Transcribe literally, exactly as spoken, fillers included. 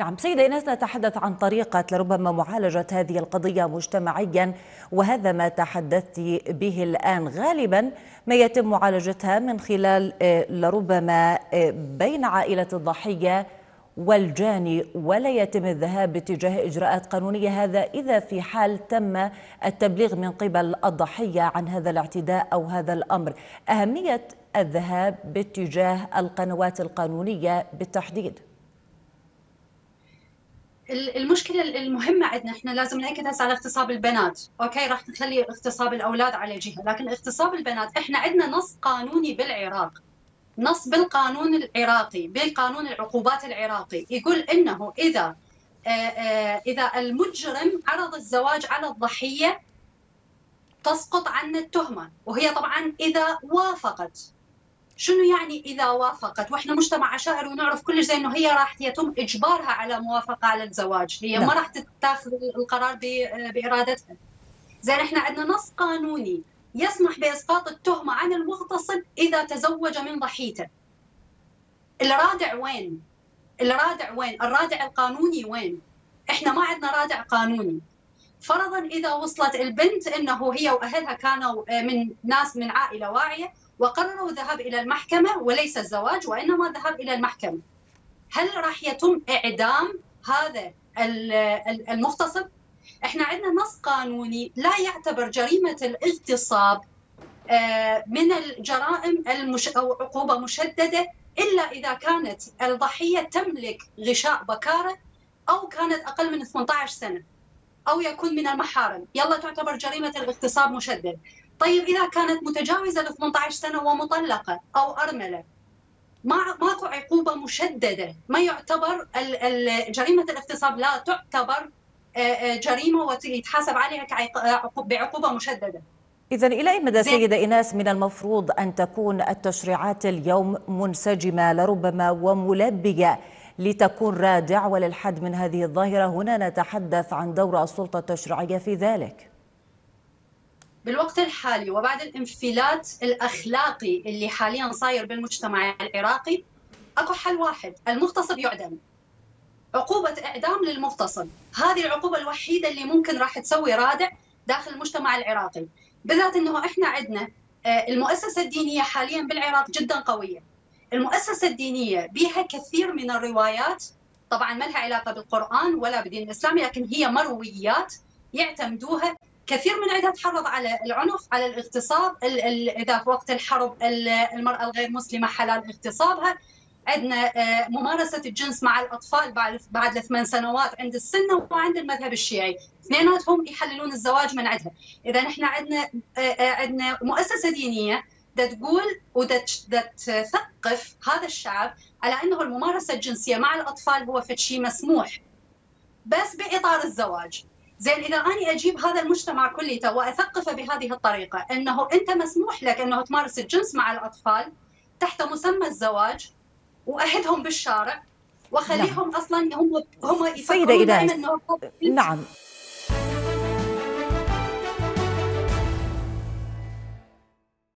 نعم سيدة إيناس، نتحدث عن طريقة لربما معالجة هذه القضية مجتمعيا، وهذا ما تحدثت به الآن. غالبا ما يتم معالجتها من خلال لربما بين عائلة الضحية والجاني، ولا يتم الذهاب باتجاه إجراءات قانونية، هذا إذا في حال تم التبليغ من قبل الضحية عن هذا الاعتداء أو هذا الأمر. أهمية الذهاب باتجاه القنوات القانونية بالتحديد. المشكله المهمه عندنا احنا لازم نركز هسه على اغتصاب البنات، اوكي راح نخلي اغتصاب الاولاد على جهه، لكن اغتصاب البنات احنا عندنا نص قانوني بالعراق، نص بالقانون العراقي، بالقانون العقوبات العراقي، يقول انه اذا آآ آآ اذا المجرم عرض الزواج على الضحيه تسقط عنا التهمه، وهي طبعا اذا وافقت. شنو يعني إذا وافقت؟ وإحنا مجتمع عشائري ونعرف كلش زي إنه هي راح يتم إجبارها على موافقة على الزواج، هي لا. ما راح تتاخذ القرار بإرادتها. زين إحنا عندنا نص قانوني يسمح بإسقاط التهمة عن المغتصب إذا تزوج من ضحيته. الرادع وين؟ الرادع وين؟ الرادع القانوني وين؟ إحنا ما عندنا رادع قانوني. فرضاً إذا وصلت البنت إنه هي وأهلها كانوا من ناس من عائلة واعية وقرروا الذهاب إلى المحكمة وليس الزواج وإنما الذهاب إلى المحكمة، هل راح يتم إعدام هذا المغتصب؟ إحنا عندنا نص قانوني لا يعتبر جريمة الاغتصاب من الجرائم أو عقوبة مشددة إلا إذا كانت الضحية تملك غشاء بكارة أو كانت أقل من ثمانية عشر سنة أو يكون من المحارم، يلا تعتبر جريمة الاغتصاب مشدد. طيب إذا كانت متجاوزة ل ثمانية عشر سنة ومطلقة أو أرملة، ما ماكو عقوبة مشددة، ما يعتبر جريمة الاغتصاب لا تعتبر جريمة ويتحاسب عليها بعقوبة مشددة. إذا إلى أي مدى سيدة إيناس من المفروض أن تكون التشريعات اليوم منسجمة لربما وملبية لتكون رادع وللحد من هذه الظاهرة؟ هنا نتحدث عن دور السلطة التشريعية في ذلك. بالوقت الحالي وبعد الانفلات الاخلاقي اللي حاليا صاير بالمجتمع العراقي، اكو حل واحد، المغتصب يعدم. عقوبه اعدام للمغتصب، هذه العقوبه الوحيده اللي ممكن راح تسوي رادع داخل المجتمع العراقي، بالذات انه احنا عندنا المؤسسه الدينيه حاليا بالعراق جدا قويه. المؤسسه الدينيه بها كثير من الروايات، طبعا ما لها علاقه بالقران ولا بالدين الاسلامي، لكن هي مرويات يعتمدوها. كثير من عندها تحرض على العنف، على الاغتصاب، اذا في وقت الحرب المراه الغير مسلمه حلال اغتصابها، عندنا ممارسه الجنس مع الاطفال بعد بعد الثمان سنوات عند السنه وعند المذهب الشيعي، اثنيناتهم يحللون الزواج من عندها. اذا احنا عندنا عندنا مؤسسه دينيه دا تقول ودا تثقف هذا الشعب على انه الممارسه الجنسيه مع الاطفال هو فد شيء مسموح بس باطار الزواج. زين اذا اني اجيب هذا المجتمع كليته واثقفه بهذه الطريقه انه انت مسموح لك انه تمارس الجنس مع الاطفال تحت مسمى الزواج واهدهم بالشارع واخليهم نعم. اصلا هم هم يفكرون دائما انه نعم